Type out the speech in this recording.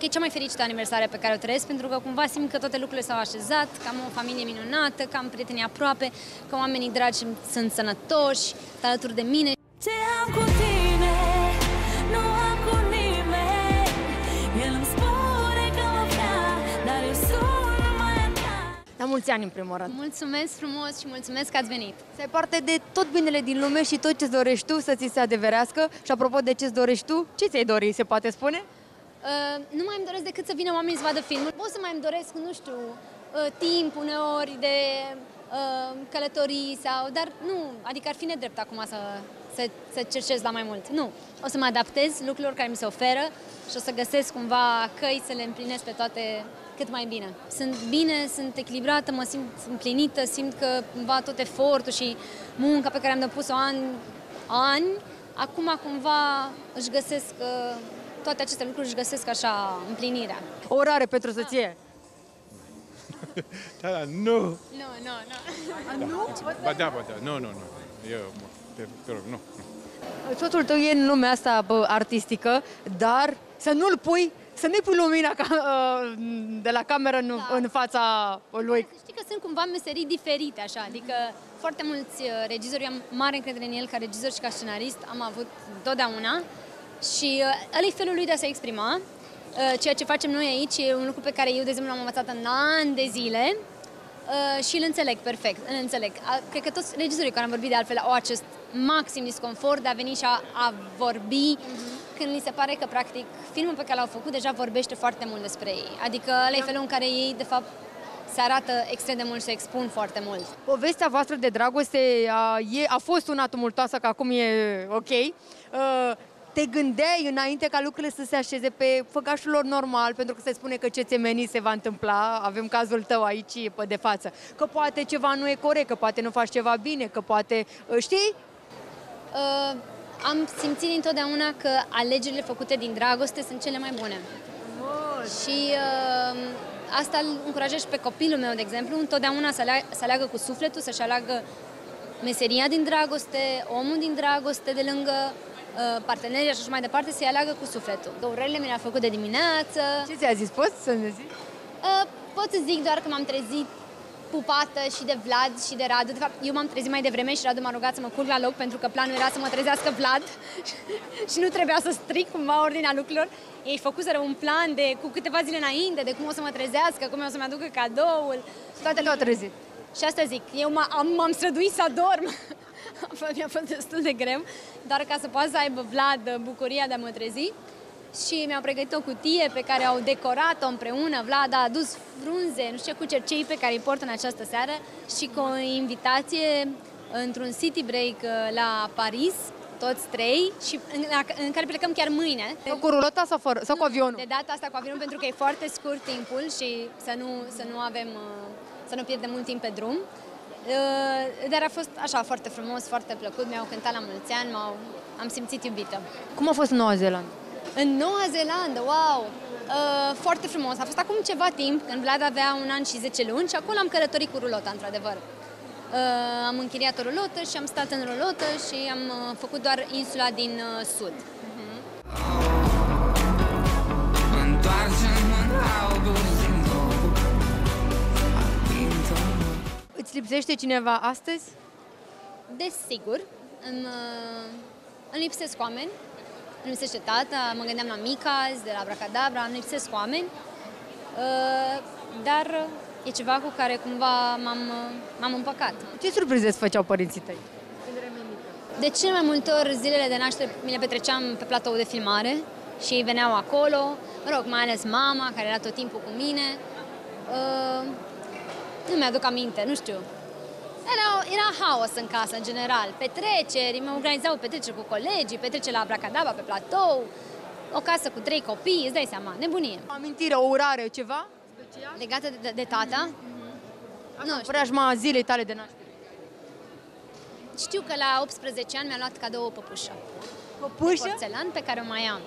Cred că e cea mai fericită aniversare pe care o trăiesc, pentru că cumva simt că toate lucrurile s-au așezat, că am o familie minunată, că am prieteni aproape, că oamenii dragi sunt sănătoși, alături de mine. Ce am cu tine, nu am cu nimeni. El îmi spune că mă vrea, dar eu sunt numai a ta. La mulți ani, în primul rând. Mulțumesc frumos și mulțumesc că ați venit. Să ai parte de tot binele din lume și tot ce-ți dorești tu să ți se adeverească. Și apropo de ce-ți dorești tu, ce ți-ai dori, se poate spune? Nu mai îmi doresc decât să vină oamenii să vadă filmul. Pot să mai îmi doresc, nu știu, timp uneori de călătorii sau... Dar nu, adică ar fi nedrept acum să cercez la mai mult. Nu, o să mă adaptez lucrurilor care mi se oferă și o să găsesc cumva căi să le împlinesc pe toate cât mai bine. Sunt bine, sunt echilibrată, mă simt împlinită, simt că cumva tot efortul și munca pe care am depus-o ani, acum cumva își găsesc... Toate aceste lucruri își găsesc așa împlinirea. O orare pentru soție? Da, da, nu! Nu? Ba da, ba da, nu. Eu, te rog, nu. Totul tău e în lumea asta artistică, dar să nu-l pui, să nu-i pui lumina de la cameră în fața lui. Știi că sunt cumva meserii diferite, așa, adică foarte mulți regizori, eu am mare încredere în el ca regizor și ca scenarist, am avut totdeauna. Și ăla e felul lui de a se exprima. Ceea ce facem noi aici e un lucru pe care eu, de exemplu, l-am învățat în ani de zile și îl înțeleg perfect, îl înțeleg. Cred că toți regizorii care am vorbit de altfel au acest maxim disconfort de a veni și a vorbi când li se pare că, practic, filmul pe care l-au făcut deja vorbește foarte mult despre ei. Adică ăla e felul în care ei, de fapt, se arată extrem de mult și se expun foarte mult. Povestea voastră de dragoste a fost una tumultoasă, că acum e ok. Te gândeai înainte ca lucrurile să se așeze pe făgașul lor normal, pentru că se spune că ce ți-e menit se va întâmpla, avem cazul tău aici pe de față, că poate ceva nu e corect, că poate nu faci ceva bine, că poate... Știi? Am simțit întotdeauna că alegerile făcute din dragoste sunt cele mai bune. Și asta îl încurajez pe copilul meu, de exemplu, întotdeauna să aleagă cu sufletul, să-și aleagă meseria din dragoste, omul din dragoste, de lângă... partenerii și așa mai departe, să-i aleagă cu sufletul. Urările mi le-a făcut de dimineață. Ce ți-a zis? Poți să-mi zici? Pot să zic doar că m-am trezit pupată și de Vlad și de Radu. De fapt, eu m-am trezit mai devreme și Radu m-a rugat să mă culc la loc pentru că planul era să mă trezească Vlad și nu trebuia să stric cumva ordinea lucrurilor. Ei făcuseră un plan de cu câteva zile înainte, de cum o să mă trezească, cum o să-mi aducă cadoul. Toate le-au trezit. Și asta zic, eu m-am străduit să adorm. Mi-a fost destul de greu, doar ca să poată să aibă Vlad bucuria de a mă trezi. Și mi-au pregătit o cutie pe care au decorat-o împreună. Vlad a adus frunze, nu știu ce, cu cercei pe care îi port în această seară și cu o invitație într-un city break la Paris, toți trei, și în care plecăm chiar mâine. Cu rulota sau cu avionul? De data asta cu avionul, pentru că e foarte scurt timpul și să nu pierdem mult timp pe drum. Dar a fost așa foarte frumos, foarte plăcut, mi-au cântat la mulți ani, am simțit iubită. Cum a fost Noua Zeelandă? În Noua Zeelandă, wow! Foarte frumos, a fost acum ceva timp, când Vlad avea 1 an și 10 luni și acolo am călătorit cu rulota, într-adevăr. Am închiriat o rulotă și am stat în rulotă și am făcut doar insula din sud. Îți lipsește cineva astăzi? Desigur. Îmi lipsesc oameni. Îmi lipsește tata, mă gândeam la Mica, de la Bracadabra, îmi lipsesc oameni. Dar e ceva cu care cumva m-am împăcat. Ce surprize îți făceau părinții tăi? De cele mai multe ori zilele de naștere mi le petreceam pe platou de filmare și ei veneau acolo, mă rog, mai ales mama, care era tot timpul cu mine. Nu mi-aduc aminte, nu știu. Era haos în casă, în general. Petreceri, mă organizau petreceri cu colegii, petreceri la Bracadaba, pe platou, o casă cu 3 copii, îți dai seama, nebunie. O amintire, o urare, ceva? Special? Legată de tata? Nu, preajma zilei tale de naștere. Știu că la 18 ani mi-a luat cadou o păpușă. Păpușă? De porțelan pe care o mai am.